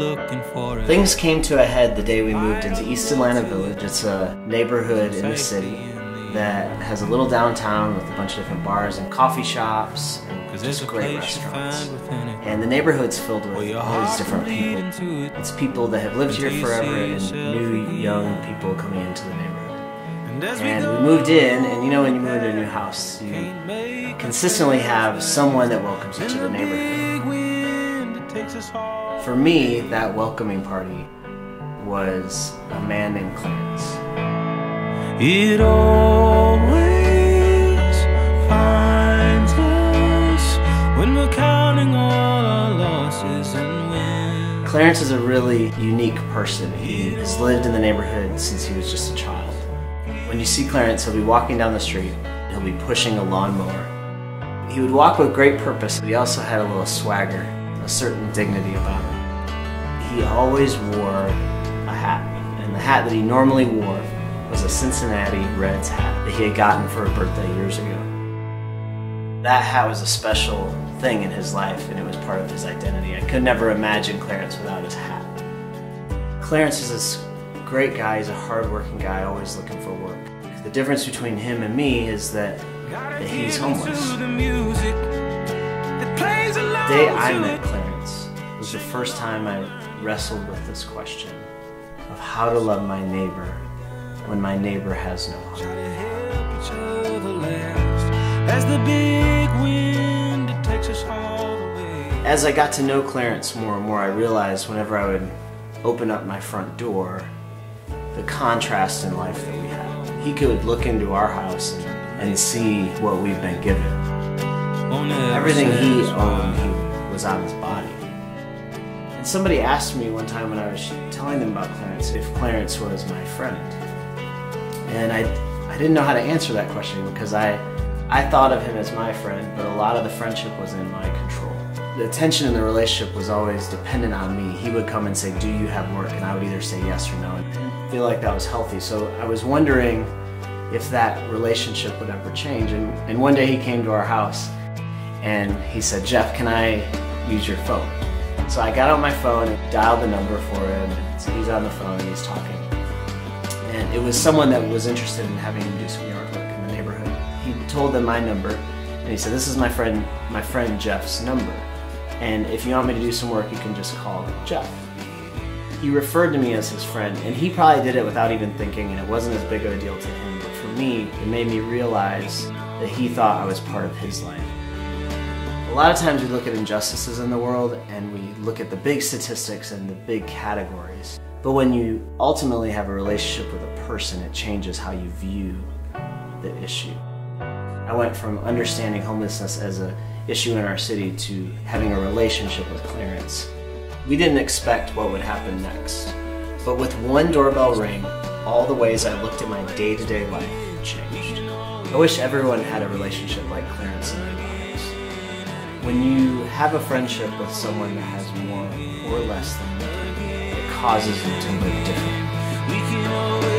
looking for. Things came to a head the day we moved into East Atlanta Village. It's a neighborhood in the city that has a little downtown with a bunch of different bars and coffee shops and just great restaurants. And the neighborhood's filled with all these different people. It's people that have lived here forever and new young people coming into the neighborhood. And we moved in, and you know when you move into a new house, you consistently have someone that welcomes you to the neighborhood. For me, that welcoming party was a man named Clarence. It always finds us when we're counting all our losses and wins. Clarence is a really unique person. He has lived in the neighborhood since he was just a child. When you see Clarence, he'll be walking down the street, he'll be pushing a lawnmower. He would walk with great purpose, but he also had a little swagger, a certain dignity about him. He always wore a hat, and the hat that he normally wore was a Cincinnati Reds hat that he had gotten for a birthday years ago. That hat was a special thing in his life, and it was part of his identity. I could never imagine Clarence without his hat. Clarence is this great guy, he's a hard-working guy, always looking for work. The difference between him and me is that he's homeless. The day I met Clarence was the first time I wrestled with this question of how to love my neighbor when my neighbor has no home. As I got to know Clarence more and more, I realized whenever I would open up my front door, the contrast in life that we have. He could look into our house and see what we've been given. Everything he owned, he was on his body. And somebody asked me one time when I was telling them about Clarence, if Clarence was my friend. And I didn't know how to answer that question because I thought of him as my friend, but a lot of the friendship was in my control. The tension in the relationship was always dependent on me. He would come and say, do you have work? And I would either say yes or no. And I feel like that was healthy. So I was wondering if that relationship would ever change. And one day he came to our house and he said, Jeff, can I use your phone? So I got out my phone and dialed the number for him. So he's on the phone and he's talking. And it was someone that was interested in having him do some yard work in the neighborhood. He told them my number and he said, this is my friend Jeff's number. And if you want me to do some work, you can just call Jeff. He referred to me as his friend, and he probably did it without even thinking, and it wasn't as big of a deal to him, but for me, it made me realize that he thought I was part of his life. A lot of times we look at injustices in the world, and we look at the big statistics and the big categories, but when you ultimately have a relationship with a person, it changes how you view the issue. I went from understanding homelessness as an issue in our city to having a relationship with Clarence. We didn't expect what would happen next. But with one doorbell ring, all the ways I looked at my day-to-day life changed. I wish everyone had a relationship like Clarence in their lives. When you have a friendship with someone that has more or less than you, it causes you to live differently.